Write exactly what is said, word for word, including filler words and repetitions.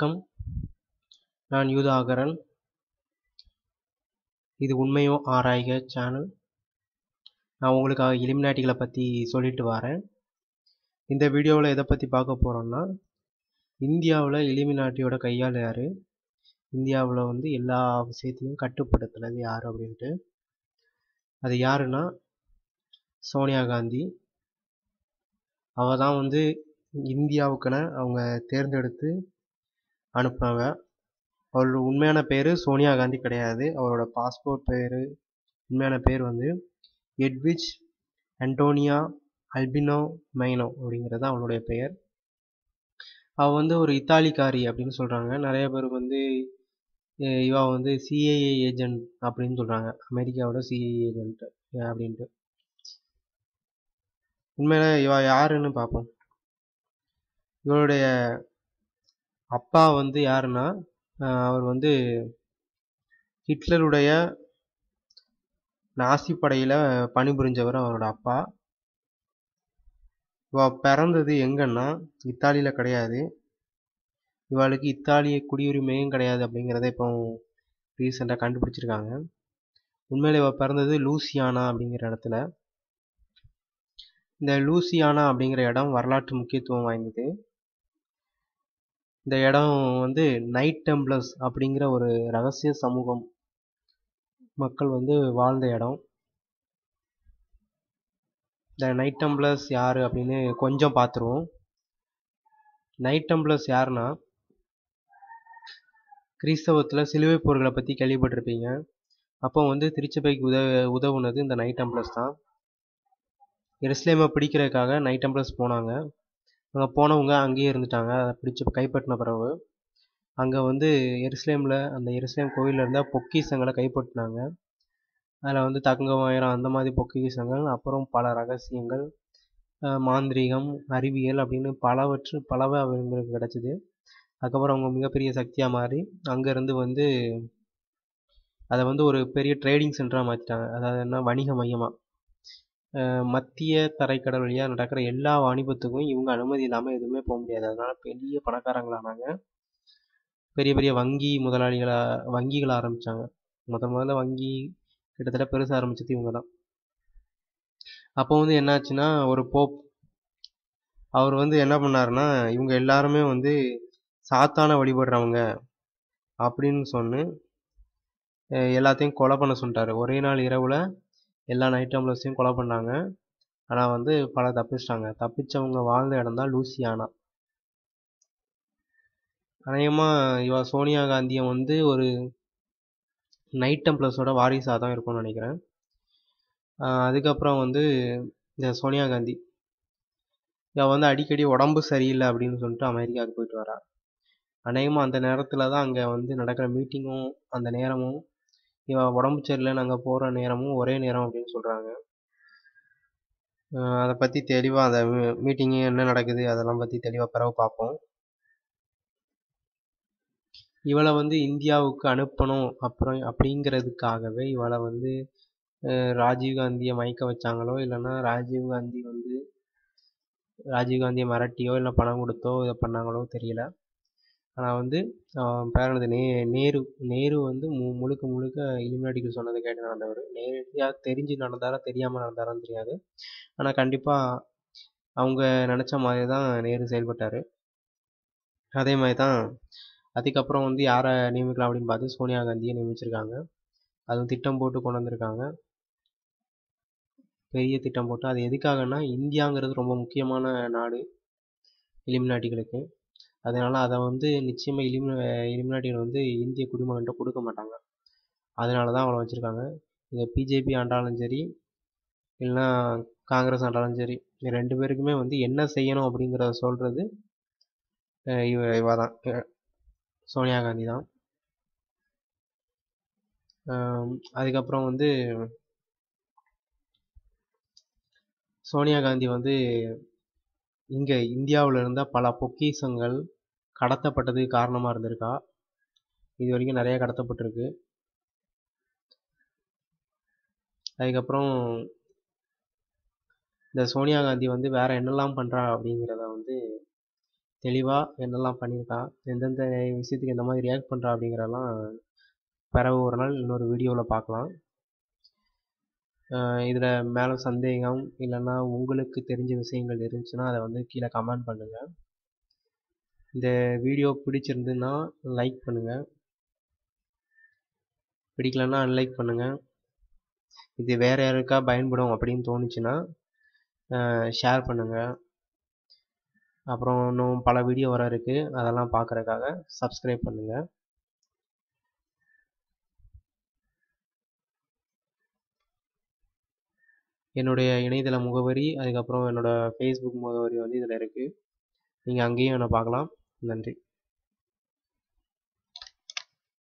வணக்கம். நான் யூதாகரன். இது உண்மையும் ஆராய்க சேனல். நான் உங்களுக்காக இலுமினாட்டிகளை பற்றி சொல்லிட்டு வரேன். இந்த வீடியோவில் எதை பற்றி பார்க்க போகிறோன்னா, இந்தியாவில் இலுமினாட்டியோட கையால் யார், இந்தியாவில் வந்து எல்லா விஷயத்தையும் கட்டுப்படுத்துனது யார் அப்படின்ட்டு. அது யாருன்னா சோனியா காந்தி. அவள் தான் வந்து இந்தியாவுக்கான அவங்க தேர்ந்தெடுத்து அனுப்புனாங்க. அவளோட உண்மையான பேர் சோனியா காந்தி கிடையாது. அவரோட பாஸ்போர்ட் பேர், உண்மையான பேர் வந்து எட்விச் அண்டோனியா அல்பினோ மைனோ அப்படிங்கிறது தான் அவளுடைய பெயர். அவள் வந்து ஒரு இத்தாலிக்காரி அப்படின்னு சொல்கிறாங்க. நிறைய பேர் வந்து இவா வந்து சிஐஏ ஏஜென்ட் அப்படின்னு சொல்கிறாங்க. அமெரிக்காவோட சிஐஏ ஏஜென்ட் அப்படின்ட்டு. உண்மையில இவா யாருன்னு பார்ப்போம். இவருடைய அப்பா வந்து யாருன்னா, அவர் வந்து ஹிட்லருடைய நாசி படையில் பணிபுரிஞ்சவர் அவரோட அப்பா. இவ பிறந்தது எங்கன்னா இத்தாலியில் கிடையாது. இவளுக்கு இத்தாலிய குடியுரிமையும் கிடையாது அப்படிங்கிறத இப்போ ரீசெண்டாக கண்டுபிடிச்சிருக்காங்க. உண்மையில் இவ பிறந்தது லூசியானா அப்படிங்கிற இடத்துல. இந்த லூசியானா அப்படிங்கிற இடம் வரலாற்று முக்கியத்துவம் வாய்ந்தது. இந்த இடம் வந்து நைட் டெம்ப்ளர்ஸ் அப்படிங்கிற ஒரு ரகசிய சமூகம் மக்கள் வந்து வாழ்ந்த இடம். இந்த நைட் டெம்ப்ளர்ஸ் யார் அப்படின்னு கொஞ்சம் பார்த்துருவோம். நைட் டெம்ப்ளர்ஸ் யாருன்னா, கிறிஸ்தவத்தில் சிலுவை போர்களை பற்றி கேள்விப்பட்டிருப்பீங்க. அப்போ வந்து திருச்சபைக்கு உதவ உதவுனது இந்த நைட் டெம்ப்ளர்ஸ் தான். எருசலேமை பிடிக்கிறதுக்காக நைட் டெம்ப்ளர்ஸ் போனாங்க. அங்கே போனவங்க அங்கேயே இருந்துட்டாங்க. அதை பிடிச்சி கைப்பற்றின பிறகு அங்கே வந்து எருசலேமில், அந்த எருசலேம் கோயிலில் இருந்தால் பொக்கிஷங்களை கைப்பற்றினாங்க. அதில் வந்து தங்கவாயிரம் அந்த மாதிரி பொக்கிஷங்கள், அப்புறம் பல ரகசியங்கள், மாந்திரீகம், அறிவியல் அப்படின்னு பலவற்று பலவை அவங்களுக்கு கிடச்சிது. அதுக்கப்புறம் அவங்க மிகப்பெரிய சக்தியாக மாறி அங்கேருந்து வந்து அதை வந்து ஒரு பெரிய ட்ரேடிங் சென்டராக மாற்றிட்டாங்க. அதாவது என்ன, வணிக மையமாக மத்திய தரைக்கடல் வழியாக நடக்கிற எல்லா வாணிபத்துக்கும் இவங்க அனுமதி இல்லாமல் எதுவுமே போக முடியாது. அதனால் பெரிய பணக்காரங்களானாங்க. பெரிய பெரிய வங்கி முதலாளிகளாக வங்கிகளை ஆரம்பித்தாங்க. முதல் முதல்ல வங்கி கிட்டத்தட்ட பெருசாக ஆரம்பித்தது இவங்க தான். அப்போ வந்து என்னாச்சுன்னா, ஒரு போப் அவர் வந்து என்ன பண்ணாருன்னா, இவங்க எல்லாருமே வந்து சாத்தான வழிபடுறவங்க அப்படின்னு சொன்னு எல்லாத்தையும் கொலை பண்ண சொல்லிட்டாரு. ஒரே நாள் இரவில் எல்லா நைட் டெம்ப்ளர்ஸையும் கொலை பண்ணாங்க. ஆனால் வந்து பல தப்பிச்சிட்டாங்க. தப்பிச்சவங்க வாழ்ந்த இடம் தான் லூசியானா. அநேகமாக இவா சோனியா காந்தியை வந்து ஒரு நைட் டெம்ப்ளர்ஸோட வாரிசாக தான் இருக்கும்னு நினைக்கிறேன். அதுக்கப்புறம் வந்து இந்த சோனியா காந்தி இவ வந்து அடிக்கடி உடம்பு சரியில்லை அப்படின்னு சொல்லிட்டு அமெரிக்காவுக்கு போயிட்டு வரா. அநேகமாக அந்த நேரத்தில் தான் அங்கே வந்து நடக்கிற மீட்டிங்கும் அந்த நேரமும் இவ உடம்பு சரியில்லை நாங்கள் போகிற நேரமும் ஒரே நேரம் அப்படின்னு சொல்கிறாங்க. அதை பற்றி தெளிவாக, அந்த மீட்டிங்கு என்ன நடக்குது அதெல்லாம் பற்றி தெளிவாக பிறகு பார்ப்போம். இவளை வந்து இந்தியாவுக்கு அனுப்பணும் அப்புறம் அப்படிங்கிறதுக்காகவே இவளை வந்து ராஜீவ்காந்தியை மயக்க வச்சாங்களோ, இல்லைன்னா ராஜீவ்காந்தி வந்து ராஜீவ்காந்தியை மிரட்டியோ இல்லை பணம் கொடுத்தோ இதை பண்ணாங்களோ தெரியல. ஆனால் வந்து பேரனது நே நேரு நேரு வந்து மு முழுக்க முழுக்க இலுமினாட்டிகள் சொன்னதை கேட்டு நடந்தவர். நேரடியாக தெரிஞ்சு நடந்தாரா தெரியாமல் நடந்தாரான்னு தெரியாது. ஆனால் கண்டிப்பாக அவங்க நினச்ச மாதிரி தான் நேரு செயல்பட்டார். அதே மாதிரி தான் அதுக்கப்புறம் வந்து யாரை நியமிக்கலாம் அப்படின்னு பார்த்து சோனியா காந்தியை நியமிச்சிருக்காங்க. அதுவும் திட்டம் போட்டு கொண்டு வந்திருக்காங்க, பெரிய திட்டம் போட்டு. அது எதுக்காகன்னா, இந்தியாங்கிறது ரொம்ப முக்கியமான நாடு இலுமினாட்டிகளுக்கு. அதனால் அதை வந்து நிச்சயமாக இலுமி இலுமினாட்டிகள் வந்து இந்திய குடிமகன்கிட்ட கொடுக்க மாட்டாங்க. அதனால தான் அவளை வச்சுருக்காங்க. இங்கே பிஜேபி ஆண்டாலும் சரி, இல்லைன்னா காங்கிரஸ் ஆண்டாலும் சரி, ரெண்டு பேருக்குமே வந்து என்ன செய்யணும் அப்படிங்கிறத சொல்கிறது இவ இவா தான் சோனியா காந்தி தான். அதுக்கப்புறம் வந்து சோனியா காந்தி வந்து இங்கே இந்தியாவில் இருந்தால் பல பொக்கிஷங்கள் கடத்தப்பட்டதுக்கு காரணமாக இருந்திருக்கா. இது வரைக்கும் நிறையா கடத்தப்பட்டிருக்கு. அதுக்கப்புறம் இந்த சோனியா காந்தி வந்து வேறு என்னெல்லாம் பண்ணுறா அப்படிங்கிறத வந்து தெளிவாக என்னெல்லாம் பண்ணியிருக்கா, எந்தெந்த விஷயத்துக்கு எந்த மாதிரி ரியாக்ட் பண்ணுறா அப்படிங்கிறதெல்லாம் பிறகு ஒரு நாள் இன்னொரு வீடியோவில் பார்க்கலாம். இதில் மேலே சந்தேகம் இல்லைன்னா உங்களுக்கு தெரிஞ்ச விஷயங்கள் இருந்துச்சுன்னா அதை வந்து கீழே கமெண்ட் பண்ணுங்கள். இந்த வீடியோ பிடிச்சிருந்துன்னா லைக் பண்ணுங்கள், பிடிக்கலன்னா அன்லைக் பண்ணுங்கள். இது வேறு யாருக்கா பயன்படும் அப்படின்னு தோணுச்சுன்னா ஷேர் பண்ணுங்கள். அப்புறம் இன்னும் பல வீடியோ வர இருக்குது, அதெல்லாம் பார்க்குறதுக்காக சப்ஸ்கிரைப் பண்ணுங்கள். என்னுடைய இணையதள முகவரி அதுக்கப்புறம் என்னோடய ஃபேஸ்புக் முகவரி வந்து இதில் இருக்குது, நீங்கள் அங்கேயும் என்னை பார்க்கலாம். நன்றி.